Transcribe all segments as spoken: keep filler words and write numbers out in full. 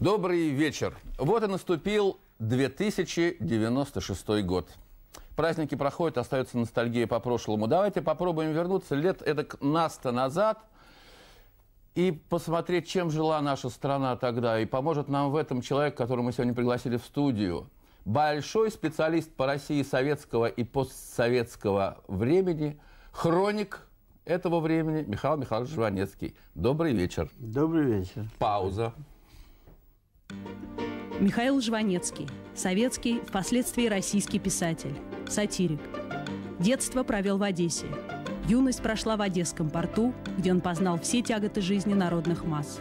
Добрый вечер. Вот и наступил две тысячи девяносто шестой год. Праздники проходят, остается ностальгия по прошлому. Давайте попробуем вернуться лет эдак на сто назад и посмотреть, чем жила наша страна тогда. И поможет нам в этом человек, которого мы сегодня пригласили в студию. Большой специалист по России советского и постсоветского времени, хроник этого времени Михаил Михайлович Жванецкий. Добрый вечер. Добрый вечер. Пауза. Михаил Жванецкий, советский, впоследствии российский писатель, сатирик. Детство провел в Одессе. Юность прошла в Одесском порту, где он познал все тяготы жизни народных масс.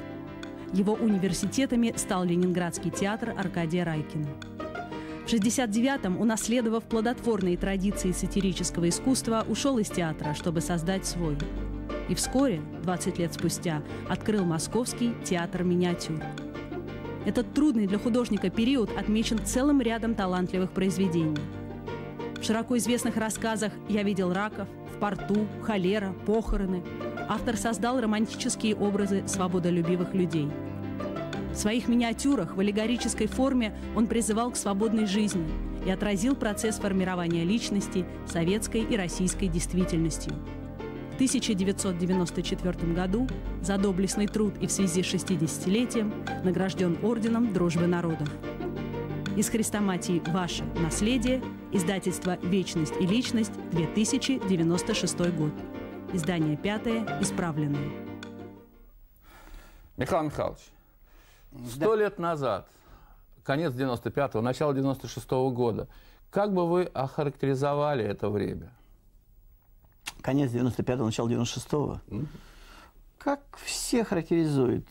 Его университетами стал Ленинградский театр Аркадия Райкина. В шестьдесят девятом, унаследовав плодотворные традиции сатирического искусства, ушел из театра, чтобы создать свой. И вскоре, двадцать лет спустя, открыл Московский театр-миниатюр. Этот трудный для художника период отмечен целым рядом талантливых произведений. В широко известных рассказах «Я видел раков», «В порту», «Холера», «Похороны» автор создал романтические образы свободолюбивых людей. В своих миниатюрах в аллегорической форме он призывал к свободной жизни и отразил процесс формирования личности советской и российской действительностью. В тысяча девятьсот девяносто четвёртом году за доблестный труд и в связи с шестидесятилетием награжден Орденом Дружбы Народов. Из хрестоматии «Ваше наследие», издательство «Вечность и личность», две тысячи девяносто шестой год. Издание пятое, исправленное. Михаил Михайлович, сто лет назад, конец девяносто пятого, начало девяносто шестого года, как бы вы охарактеризовали это время? Конец девяносто пятого, начало девяносто шестого. Mm-hmm. Как все характеризуют?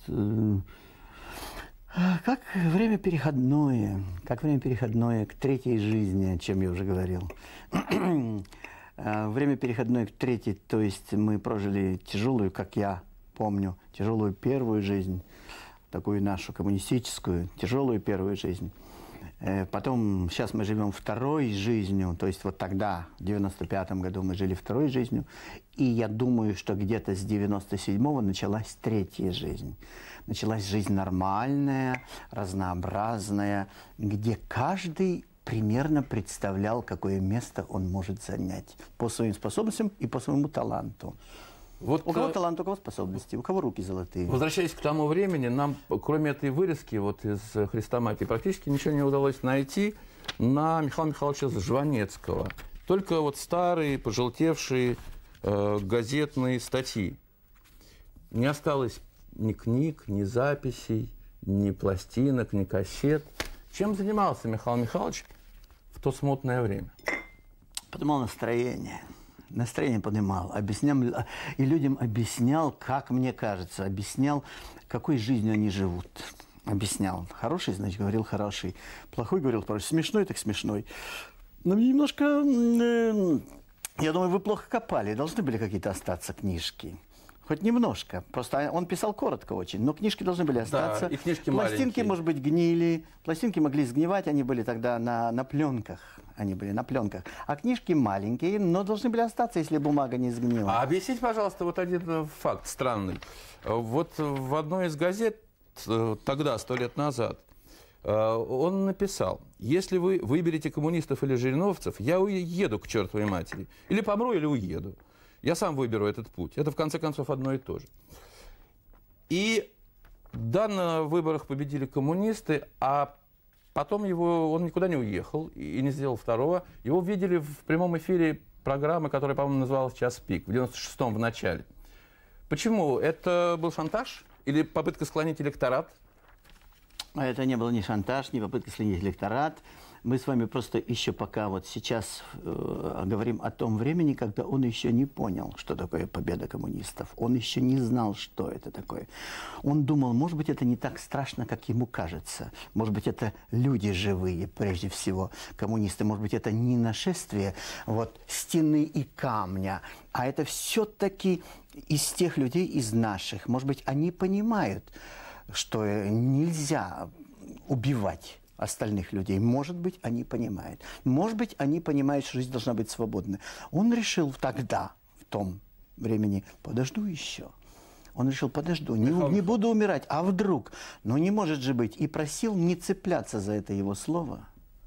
Как время переходное, как время переходное к третьей жизни, о чем я уже говорил. Время переходное к третьей, то есть мы прожили тяжелую, как я помню, тяжелую первую жизнь, такую нашу коммунистическую, тяжелую первую жизнь. Потом, сейчас мы живем второй жизнью, то есть вот тогда, в девяносто пятом году, мы жили второй жизнью. И я думаю, что где-то с девяносто седьмого началась третья жизнь. Началась жизнь нормальная, разнообразная, где каждый примерно представлял, какое место он может занять по своим способностям и по своему таланту. Вот, у кого талант, у кого способности, у кого руки золотые. Возвращаясь к тому времени, нам, кроме этой вырезки вот из хрестоматии, практически ничего не удалось найти на Михаила Михайловича Жванецкого. Только вот старые, пожелтевшие э, газетные статьи. Не осталось ни книг, ни записей, ни пластинок, ни кассет. Чем занимался Михаил Михайлович в то смутное время? Поднимал настроение. Настроение поднимал, объяснял, и людям объяснял, как мне кажется, объяснял, какой жизнью они живут. Объяснял. Хороший, значит, говорил хороший. Плохой, говорил плохой. Смешной, так смешной. Но мне немножко... Э, я думаю, вы плохо копали. Должны были какие-то остаться книжки. Хоть немножко. Просто он писал коротко очень, но книжки должны были остаться. Да, и книжки пластинки, маленькие. Может быть, гнили. Пластинки могли сгнивать, они были тогда на, на пленках. Они были на пленках. А книжки маленькие, но должны были остаться, если бумага не сгнила. А объясните, пожалуйста, вот один факт странный. Вот в одной из газет тогда, сто лет назад, он написал: если вы выберете коммунистов или жириновцев, я уеду к чертовой матери. Или помру, или уеду. Я сам выберу этот путь. Это, в конце концов, одно и то же. И да, на выборах победили коммунисты, а потом его, он никуда не уехал и не сделал второго. Его видели в прямом эфире программы, которая, по-моему, называлась «Час пик», в девяносто шестом, в начале. Почему? Это был шантаж или попытка склонить электорат? Это не было ни шантаж, ни попытка склонить электорат. Мы с вами просто еще пока вот сейчас э, говорим о том времени, когда он еще не понял, что такое победа коммунистов. Он еще не знал, что это такое. Он думал, может быть, это не так страшно, как ему кажется. Может быть, это люди живые, прежде всего, коммунисты. Может быть, это не нашествие вот, стены и камня, а это все-таки из тех людей, из наших. Может быть, они понимают, что нельзя убивать остальных людей. Может быть, они понимают. Может быть, они понимают, что жизнь должна быть свободна. Он решил тогда, в том времени, подожду еще. Он решил, подожду, не, не буду умирать, а вдруг? Ну не может же быть. И просил не цепляться за это его слово.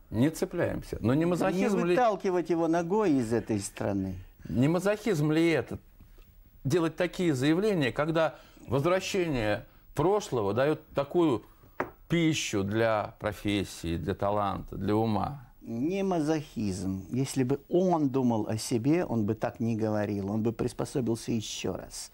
Не цепляемся. Но не мазохизм ли... Не выталкивать его ногой из этой страны. Не мазохизм ли это? Делать такие заявления, когда возвращение прошлого дает такую пищу для профессии, для таланта, для ума. Не мазохизм. Если бы он думал о себе, он бы так не говорил. Он бы приспособился еще раз.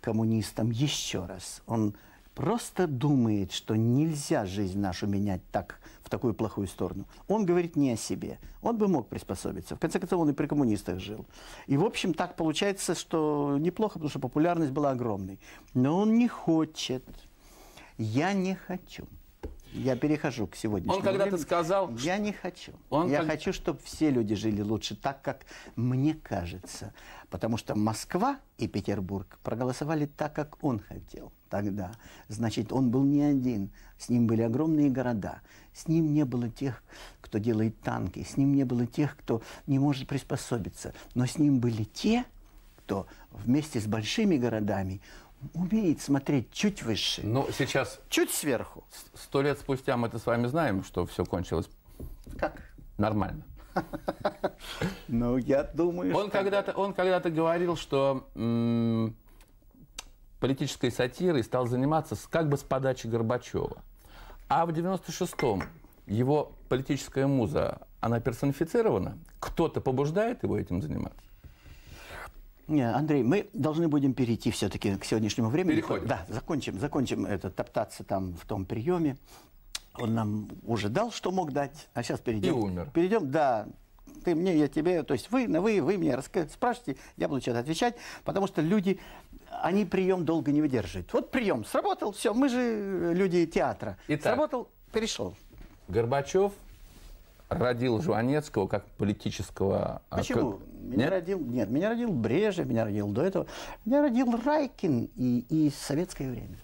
Коммунистам еще раз. Он просто думает, что нельзя жизнь нашу менять так, в такую плохую сторону. Он говорит не о себе. Он бы мог приспособиться. В конце концов, он и при коммунистах жил. И, в общем, так получается, что неплохо, потому что популярность была огромной. Но он не хочет. Я не хочу. Я перехожу к сегодняшнему. Он когда-то сказал... Я не хочу. Он Я как... хочу, чтобы все люди жили лучше так, как мне кажется. Потому что Москва и Петербург проголосовали так, как он хотел тогда. Значит, он был не один. С ним были огромные города. С ним не было тех, кто делает танки. С ним не было тех, кто не может приспособиться. Но с ним были те, кто вместе с большими городами... умеет смотреть чуть выше. Но сейчас... Чуть сверху. Сто лет спустя мы-то с вами знаем, что все кончилось... Как? Нормально. Ну, я думаю, он когда-то Он когда-то говорил, что политической сатирой стал заниматься как бы с подачи Горбачева. А в девяносто шестом его политическая муза, она персонифицирована? Кто-то побуждает его этим заниматься? Нет, Андрей, мы должны будем перейти все-таки к сегодняшнему времени. Переходим. Да, закончим, закончим это, топтаться там в том приеме. Он нам уже дал, что мог дать, а сейчас перейдем. И умер. Перейдем, да. Ты мне, я тебе, то есть вы, на вы, вы мне спрашиваете, я буду что-то отвечать, потому что люди, они прием долго не выдерживают. Вот прием сработал, все, мы же люди театра. Итак, сработал, перешел. Горбачев родил Жванецкого как политического... Почему? Как... Меня Нет? родил... Нет, меня родил Брежнев, меня родил до этого. Меня родил Райкин и, и советское время.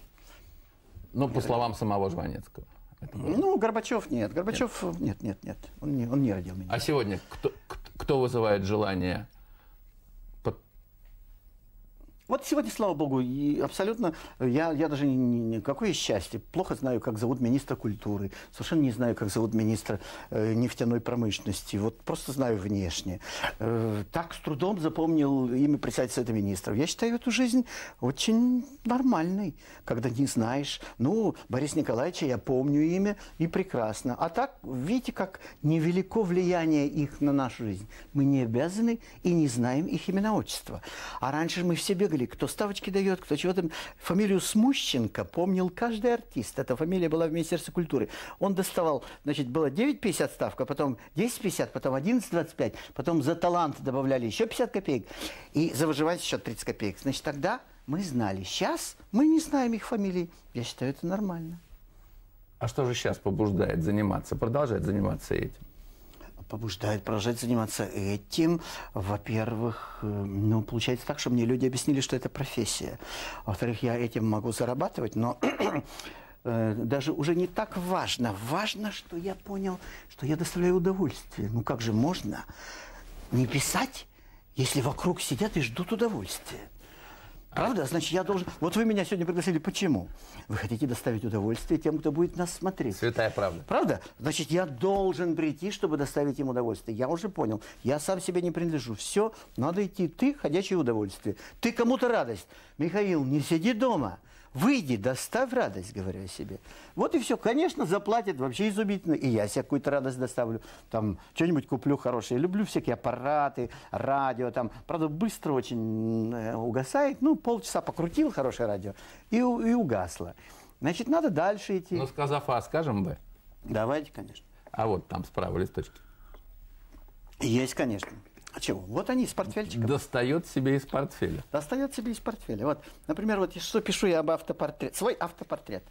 Ну, меня по родил... словам самого Жванецкого. Ну, Горбачев нет. Горбачев... Нет, нет, нет. нет. Он, не, он не родил меня. А сегодня кто, кто вызывает желание... Вот сегодня, слава богу, и абсолютно, я, я даже никакое счастье, плохо знаю, как зовут министра культуры, совершенно не знаю, как зовут министра э, нефтяной промышленности, вот просто знаю внешне. Э, так с трудом запомнил имя председателя этого министра. Я считаю эту жизнь очень нормальной, когда не знаешь. Ну, Борис Николаевича я помню имя, и прекрасно. А так, видите, как невелико влияние их на нашу жизнь. Мы не обязаны и не знаем их имена, отчества. А раньше мы все бегали, кто ставочки дает, кто чего-то. Фамилию Смущенко помнил каждый артист. Эта фамилия была в Министерстве культуры. Он доставал, значит, было девять пятьдесят ставка, потом десять пятьдесят, потом одиннадцать двадцать пять, потом за талант добавляли еще пятьдесят копеек. И за выживание еще тридцать копеек. Значит, тогда мы знали. Сейчас мы не знаем их фамилий. Я считаю, это нормально. А что же сейчас побуждает заниматься, продолжать заниматься этим? Побуждает продолжать заниматься этим. Во-первых, ну, получается так, что мне люди объяснили, что это профессия. Во-вторых, я этим могу зарабатывать, но даже уже не так важно. Важно, что я понял, что я доставляю удовольствие. Ну, как же можно не писать, если вокруг сидят и ждут удовольствия? Правда? Значит, я должен... Вот вы меня сегодня пригласили. Почему? Вы хотите доставить удовольствие тем, кто будет нас смотреть. Святая правда. Правда? Значит, я должен прийти, чтобы доставить им удовольствие. Я уже понял. Я сам себе не принадлежу. Все, надо идти. Ты – ходячее удовольствие. Ты кому-то радость. Михаил, не сиди дома. Выйди, доставь радость, говорю я себе. Вот и все. Конечно, заплатят вообще изумительно. И я себе какую-то радость доставлю. Там что-нибудь куплю хорошее. Люблю всякие аппараты, радио. Там, правда, быстро очень угасает. Ну, полчаса покрутил хорошее радио и, и угасло. Значит, надо дальше идти. Ну, сказав А, скажем Б. Давайте, конечно. А вот там справа листочки. Есть, конечно. А чего? Вот они, с портфельчиком. Достает себе из портфеля. Достает себе из портфеля. Вот, например, вот что пишу я об автопортрете. Свой автопортрет.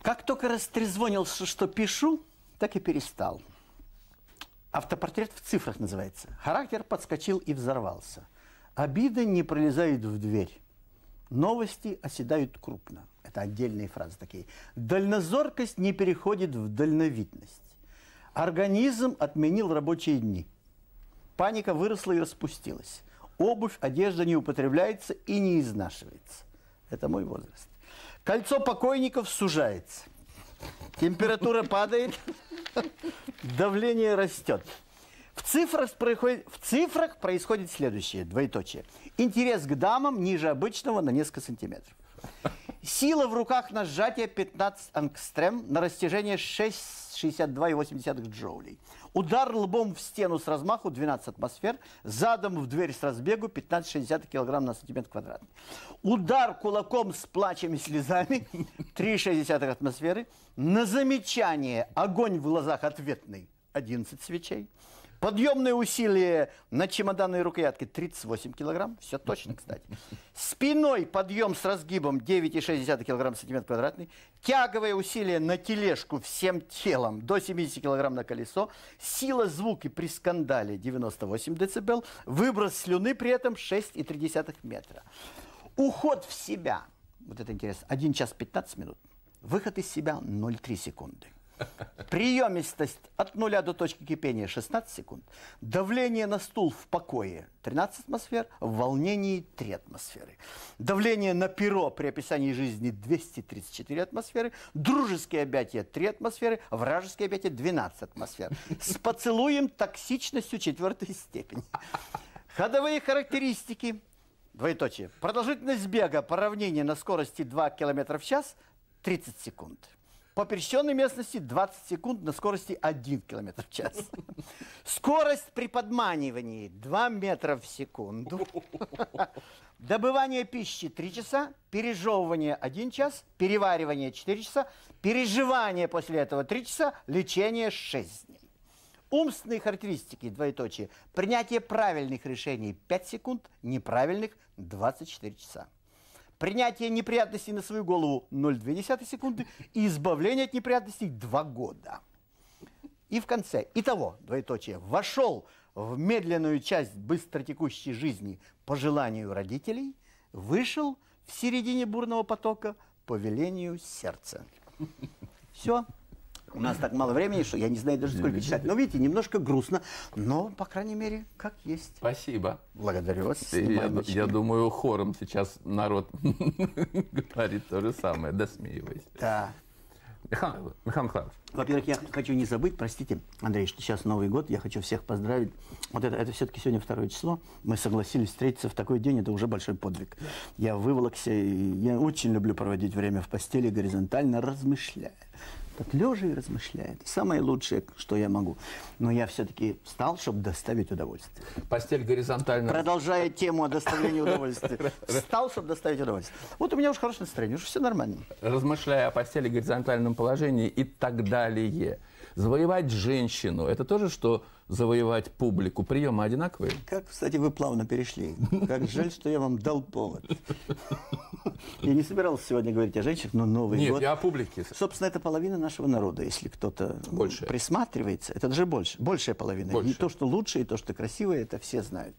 Как только растрезвонился, что пишу, так и перестал. Автопортрет в цифрах называется. Характер подскочил и взорвался. Обиды не пролезают в дверь. Новости оседают крупно. Это отдельные фразы такие. Дальнозоркость не переходит в дальновидность. Организм отменил рабочие дни. Паника выросла и распустилась. Обувь, одежда не употребляется и не изнашивается. Это мой возраст. Кольцо покойников сужается. Температура падает. Давление растет. В цифрах происходит, в цифрах происходит следующее, двоеточие. Интерес к дамам ниже обычного на несколько сантиметров. Сила в руках на сжатие пятнадцать ангстрем на растяжение шесть, шестьдесят два и восемь джоулей. Удар лбом в стену с размаху двенадцать атмосфер, задом в дверь с разбегу пятнадцать шестьдесят килограмм на сантиметр квадратный. Удар кулаком с плачем и слезами три шестидесятых атмосферы, на замечание огонь в глазах ответный одиннадцать свечей. Подъемные усилия на чемоданной рукоятке тридцать восемь килограмм. Все точно, кстати. Спиной подъем с разгибом девять шестьдесят килограмм сантиметр квадратный. Тяговые усилия на тележку всем телом до семидесяти килограмм на колесо. Сила, звук и при скандале девяносто восемь децибел. Выброс слюны при этом шесть и три десятых метра. Уход в себя. Вот это интересно. один час пятнадцать минут. Выход из себя ноль целых три секунды. Приемистость от нуля до точки кипения шестнадцать секунд. Давление на стул в покое тринадцать атмосфер, в волнении три атмосферы. Давление на перо при описании жизни двести тридцать четыре атмосферы, дружеские объятия три атмосферы, вражеские объятия двенадцать атмосфер. С поцелуем токсичностью четвертой степени. Ходовые характеристики. Двоеточие. Продолжительность бега по равнине на скорости два километра в час тридцать секунд. По пересеченной местности двадцать секунд на скорости один километр в час. Скорость при подманивании два метра в секунду. Добывание пищи три часа, пережевывание один час, переваривание четыре часа, переживание после этого три часа, лечение шесть дней. Умственные характеристики, двоеточие, принятие правильных решений пять секунд, неправильных двадцать четыре часа. Принятие неприятностей на свою голову ноль целых две десятых секунды и избавление от неприятностей два года. И в конце, итого, двоеточие, вошел в медленную часть быстротекущей жизни по желанию родителей, вышел в середине бурного потока по велению сердца. Все. У нас так мало времени, что я не знаю даже, сколько читать. Но видите, немножко грустно, но, по крайней мере, как есть. Спасибо. Благодарю вас. Я, я думаю, хором сейчас народ говорит то же самое, досмеиваясь. Да. Михаил Михайлович. Во-первых, я хочу не забыть, простите, Андрей, что сейчас Новый год, я хочу всех поздравить. Вот это, это все-таки сегодня второе число. Мы согласились встретиться в такой день, это уже большой подвиг. Я выволокся, и я очень люблю проводить время в постели, горизонтально размышляя. Так лежа и размышляет. Самое лучшее, что я могу. Но я все-таки встал, чтобы доставить удовольствие. Постель горизонтально. Продолжая тему о доставлении удовольствия. Встал, чтобы доставить удовольствие. Вот у меня уже хорошее настроение, уже все нормально. Размышляя о постели в горизонтальном положении и так далее. Завоевать женщину, это тоже что завоевать публику? Приемы одинаковые? Как, кстати, вы плавно перешли. Как жаль, что я вам дал повод. Я не собирался сегодня говорить о женщинах, но Новый год... Нет, я о публике. Собственно, это половина нашего народа, если кто-то присматривается. Это даже больше. Большая половина. И то, что лучше, и то, что красивое, это все знают.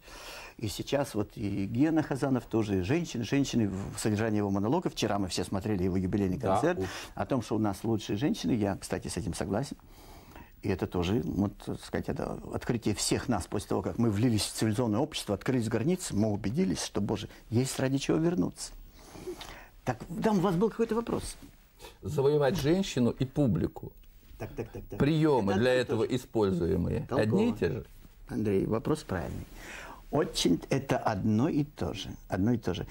И сейчас вот и Гена Хазанов тоже, и женщины. Женщины в содержании его монолога. Вчера мы все смотрели его юбилейный концерт. Да, о том, что у нас лучшие женщины. Я, кстати, с этим согласен. И это тоже, вот, так сказать, это открытие всех нас после того, как мы влились в цивилизованное общество, открылись границы, мы убедились, что, боже, есть ради чего вернуться. Так, там у вас был какой-то вопрос. Завоевать женщину и публику. Так, так, так, так. Приемы это для этого тоже используемые. Толково. Одни и те же. Андрей, вопрос правильный. Очень это одно и то же. Одно и то же.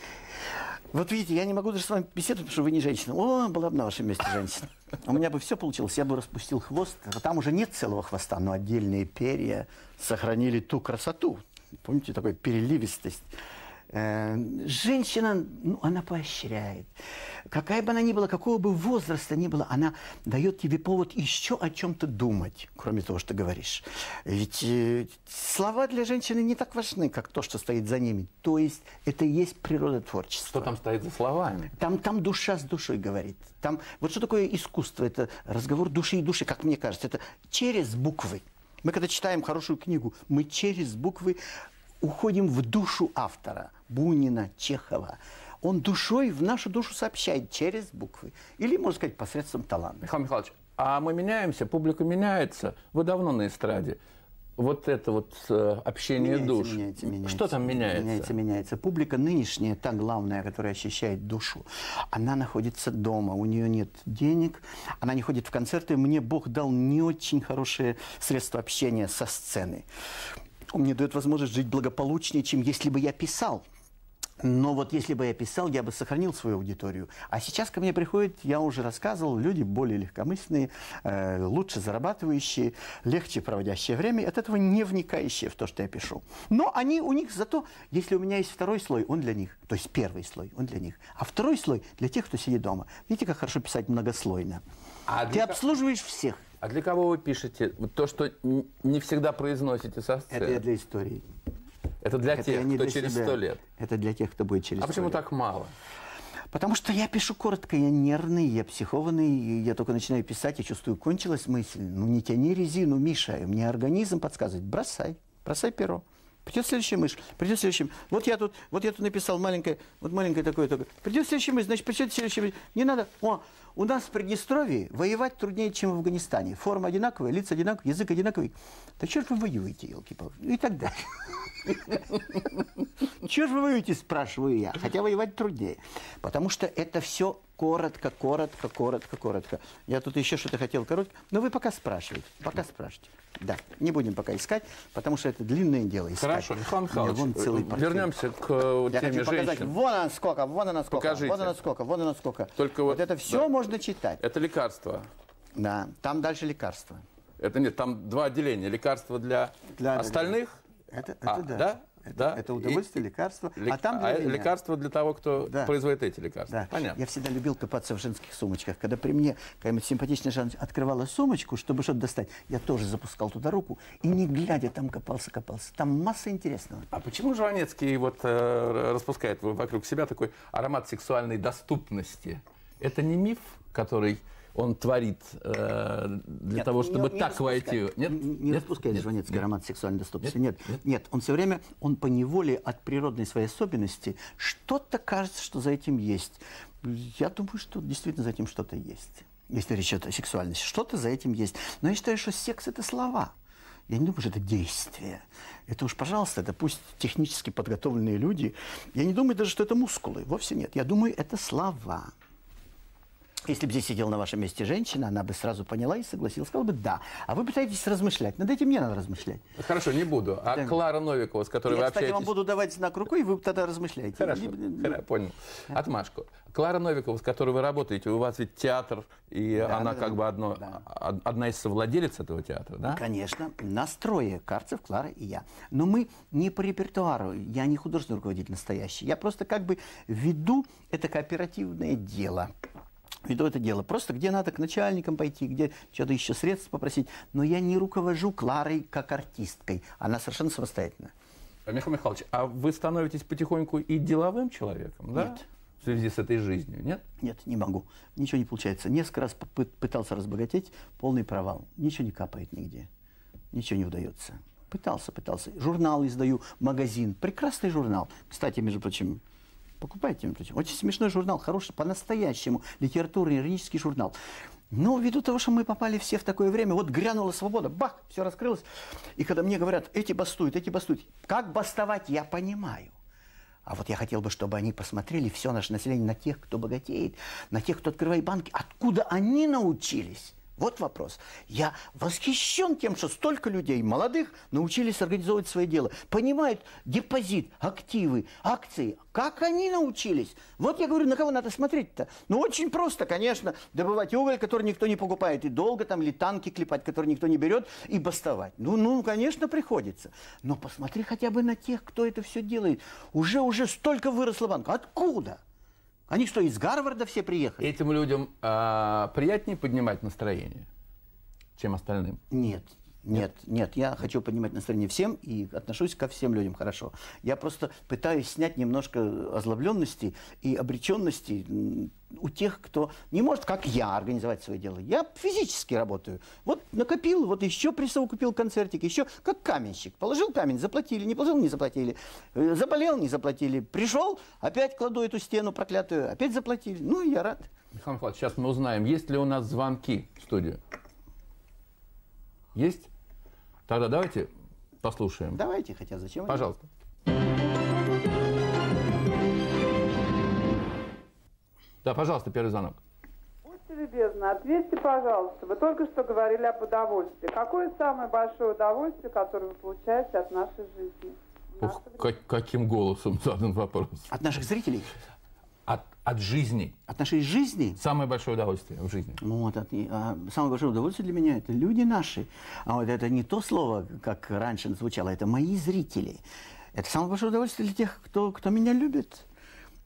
Вот видите, я не могу даже с вами беседовать, потому что вы не женщина. О, была бы на вашем месте женщина. У меня бы все получилось, я бы распустил хвост. Там уже нет целого хвоста, но отдельные перья сохранили ту красоту. Помните, такую переливистость. Женщина, ну, она поощряет. Какая бы она ни была, какого бы возраста ни была, она дает тебе повод еще о чем-то думать, кроме того, что говоришь. Ведь э, слова для женщины не так важны, как то, что стоит за ними. То есть это и есть природа творчества. Что там стоит за словами? Там, там душа с душой говорит. Там, вот что такое искусство? Это разговор души и души, как мне кажется. Это через буквы. Мы когда читаем хорошую книгу, мы через буквы уходим в душу автора, Бунина, Чехова. Он душой в нашу душу сообщает через буквы. Или, можно сказать, посредством таланта. Михаил Михайлович, а мы меняемся, публика меняется. Вы давно на эстраде. вот это вот общение меняется, душ. Меняется, меняется, что там меняется? Меняется, меняется. Публика нынешняя, та главная, которая ощущает душу, она находится дома, у нее нет денег, она не ходит в концерты. Мне Бог дал не очень хорошие средства общения со сцены. Он мне дает возможность жить благополучнее, чем если бы я писал. Но вот если бы я писал, я бы сохранил свою аудиторию. А сейчас ко мне приходят, я уже рассказывал, люди более легкомысленные, э, лучше зарабатывающие, легче проводящие время, от этого не вникающие в то, что я пишу. Но они у них зато, если у меня есть второй слой, он для них. То есть первый слой, он для них. А второй слой для тех, кто сидит дома. Видите, как хорошо писать многослойно. А ты обслуживаешь всех. А для кого вы пишете? То, что не всегда произносите со сцены. Это я для истории. Это для тех, кто через сто лет. Это для тех, кто будет через сто лет. А почему так мало? Потому что я пишу коротко, я нервный, я психованный, я только начинаю писать, я чувствую, кончилась мысль. Ну не тяни резину, Миша, мне организм подсказывает, бросай, бросай перо. Придет следующая мышь, придет следующая. Вот я тут, вот я тут написал маленькое, вот маленькое такое, такое. Придет следующая мышь, значит, придет следующая мышь. Не надо. О, у нас в Приднестровье воевать труднее, чем в Афганистане. Форма одинаковая, лица одинаковые, язык одинаковый. Да черт вы воюете, елки-палки. И так далее. Чего же вы воюете, спрашиваю я. Хотя воевать труднее. Потому что это все коротко, коротко, коротко, коротко. Я тут еще что-то хотел коротко. Но вы пока спрашиваете, пока спрашивайте. Да, не будем пока искать, потому что это длинное дело. Искать. Хорошо, Михаил Михайлович, вернемся к теме я хочу показать. Женщин. Вон она сколько, вон она сколько, покажите. Вон она сколько, вон она сколько. Только вот, вот это все да. Можно читать. Это лекарство. Да, там дальше лекарство. Это нет, там два отделения. Лекарство для, для остальных. Это, это а, да. да? Это, да. это удовольствие, и... лекарство. Лек... А там для а лекарство для того, кто да. производит эти лекарства. Да. Понятно. Я всегда любил копаться в женских сумочках. Когда при мне какая-нибудь симпатичная женщина открывала сумочку, чтобы что-то достать, я тоже запускал туда руку и, не глядя, там копался, копался. Там масса интересного. А почему Жванецкий вот э, распускает вокруг себя такой аромат сексуальной доступности? Это не миф, который... Он творит э, для нет, того, чтобы не, так не войти. Нет? Не распускает Жванецкий нет. аромат сексуальной доступности. Нет. Нет. Нет. Нет, он все время, он поневоле от природной своей особенности, что-то кажется, что за этим есть. Я думаю, что действительно за этим что-то есть. Если речь идет о сексуальности, что-то за этим есть. Но я считаю, что секс – это слова. Я не думаю, что это действие. Это уж, пожалуйста, это пусть технически подготовленные люди. Я не думаю даже, что это мускулы. Вовсе нет. Я думаю, это слова. Если бы здесь сидела на вашем месте женщина, она бы сразу поняла и согласилась, сказала бы «да». А вы пытаетесь размышлять. Над этим не надо размышлять. Хорошо, не буду. А да. Клара Новикова, с которой я, вы кстати, общаетесь... Я, кстати, вам буду давать знак рукой, и вы тогда размышляете. Хорошо, не... Хорошо понял. Да. Отмашку. Клара Новикова, с которой вы работаете, у вас ведь театр, и да, она да, как да, бы одно, да. одна из совладелец этого театра, да? Конечно. Нас трое. Карцев, Клара и я. Но мы не по репертуару. Я не художественный руководитель настоящий. Я просто как бы веду это кооперативное дело. Веду это дело. Просто где надо к начальникам пойти, где что-то еще средств попросить. Но я не руковожу Кларой как артисткой. Она совершенно самостоятельна. Михаил Михайлович, а вы становитесь потихоньку и деловым человеком, да? Нет. В связи с этой жизнью, нет? Нет, не могу. Ничего не получается. Несколько раз пытался разбогатеть, полный провал. Ничего не капает нигде. Ничего не удается. Пытался, пытался. Журнал издаю, магазин. Прекрасный журнал. Кстати, между прочим... Покупайте, очень смешной журнал, хороший, по-настоящему, литературный, юридический журнал. Но ввиду того, что мы попали все в такое время, вот грянула свобода, бах, все раскрылось. И когда мне говорят, эти бастуют, эти бастуют, как бастовать, я понимаю. А вот я хотел бы, чтобы они посмотрели все наше население на тех, кто богатеет, на тех, кто открывает банки, откуда они научились. Вот вопрос. Я восхищен тем, что столько людей, молодых, научились организовывать свое дело. Понимают депозит, активы, акции. Как они научились? Вот я говорю, на кого надо смотреть-то? Ну, очень просто, конечно, добывать уголь, который никто не покупает, и долго там, или танки клепать, которые никто не берет, и бастовать. Ну, ну, конечно, приходится. Но посмотри хотя бы на тех, кто это все делает. Уже, уже столько выросло банка. Откуда? Они что, из Гарварда все приехали? Этим людям а, приятнее поднимать настроение, чем остальным? Нет, нет, нет. Я хочу поднимать настроение всем и отношусь ко всем людям хорошо. Я просто пытаюсь снять немножко озлобленности и обреченности у тех, кто не может, как я, организовать свое дело. Я физически работаю. Вот накопил, вот еще присовокупил концертик, еще как каменщик. Положил камень, заплатили, не положил, не заплатили. Заболел, не заплатили. Пришел, опять кладу эту стену проклятую, опять заплатили. Ну, я рад. Михаил Михайлович, сейчас мы узнаем, есть ли у нас звонки в студию. Есть? Тогда давайте Послушаем. Давайте, хотя зачем? Пожалуйста. Да, пожалуйста, первый звонок. Очень любезно, ответьте, пожалуйста. Вы только что говорили об удовольствии. Какое самое большое удовольствие, которое вы получаете от нашей жизни? Ох, как, каким голосом задан вопрос? От наших зрителей? От, от жизни. От нашей жизни? Самое большое удовольствие в жизни. Ну, вот, от, а, самое большое удовольствие для меня – это люди наши. А вот это не то слово, как раньше звучало, это мои зрители. Это самое большое удовольствие для тех, кто, кто меня любит.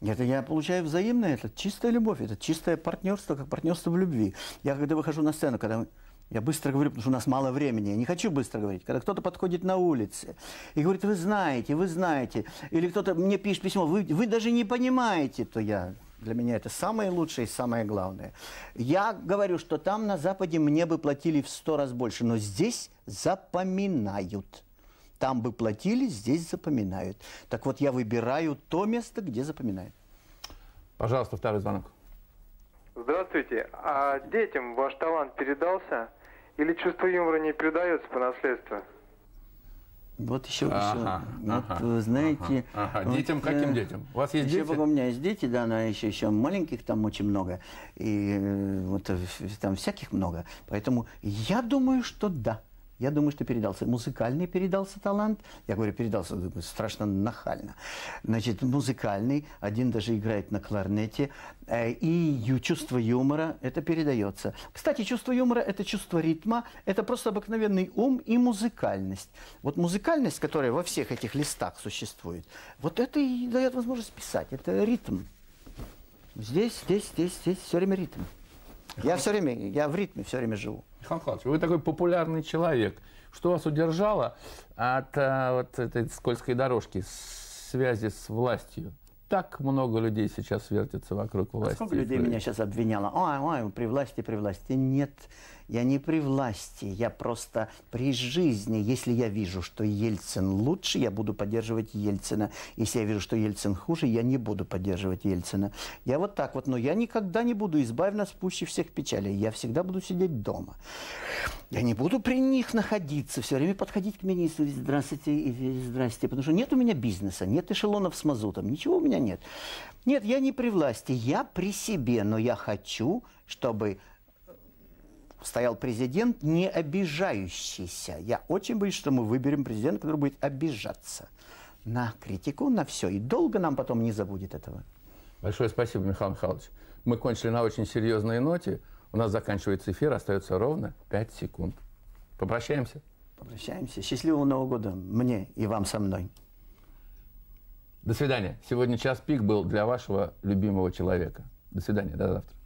Это я получаю взаимно, это чистая любовь, это чистое партнерство, как партнерство в любви. Я когда выхожу на сцену, когда я быстро говорю, потому что у нас мало времени, я не хочу быстро говорить, когда кто-то подходит на улице и говорит, вы знаете, вы знаете, или кто-то мне пишет письмо, вы, вы даже не понимаете, то я... Для меня это самое лучшее и самое главное. Я говорю, что там на Западе мне бы платили в сто раз больше, но здесь запоминают. Там бы платили, здесь запоминают. Так вот, я выбираю то место, где запоминают. Пожалуйста, второй звонок. Здравствуйте. А детям ваш талант передался? Или чувство юмора не передается по наследству? Вот еще, ага, еще. Ага, вот, вы знаете... Ага, ага. Вот, детям, каким детям? У вас есть еще дети? У меня есть дети, да, но еще, еще маленьких там очень много. И вот там всяких много. Поэтому я думаю, что да. Я думаю, что передался. Музыкальный передался талант. Я говорю, передался страшно нахально. Значит, музыкальный. Один даже играет на кларнете. И чувство юмора, это передается. Кстати, чувство юмора – это чувство ритма. Это просто обыкновенный ум и музыкальность. Вот музыкальность, которая во всех этих листах существует, вот это и дает возможность писать. Это ритм. Здесь, здесь, здесь, здесь все время ритм. Я все время, я в ритме все время живу. Михаил Михайлович, вы такой популярный человек. Что вас удержало от а, вот этой скользкой дорожки, связи с властью? Так много людей сейчас вертится вокруг власти. А сколько людей меня сейчас обвиняло? Ой, ой, при власти, при власти. Нет, я не при власти. Я просто при жизни. Если я вижу, что Ельцин лучше, я буду поддерживать Ельцина. Если я вижу, что Ельцин хуже, я не буду поддерживать Ельцина. Я вот так вот. Но я никогда не буду избавлен от пущи всех печалей. Я всегда буду сидеть дома. Я не буду при них находиться. Все время подходить к министру. Здравствуйте, здравствуйте. Потому что нет у меня бизнеса, нет эшелонов с мазутом. Ничего у меня нет. Нет, я не при власти, я при себе, но я хочу, чтобы стоял президент не обижающийся. Я очень боюсь, что мы выберем президента, который будет обижаться на критику, на все. И долго нам потом не забудет этого. Большое спасибо, Михаил Михайлович. Мы кончили на очень серьезной ноте. У нас заканчивается эфир, остается ровно пять секунд. Попрощаемся. Попрощаемся. Счастливого Нового года мне и вам со мной. До свидания. Сегодня «Час пик» был для вашего любимого человека. До свидания. До завтра.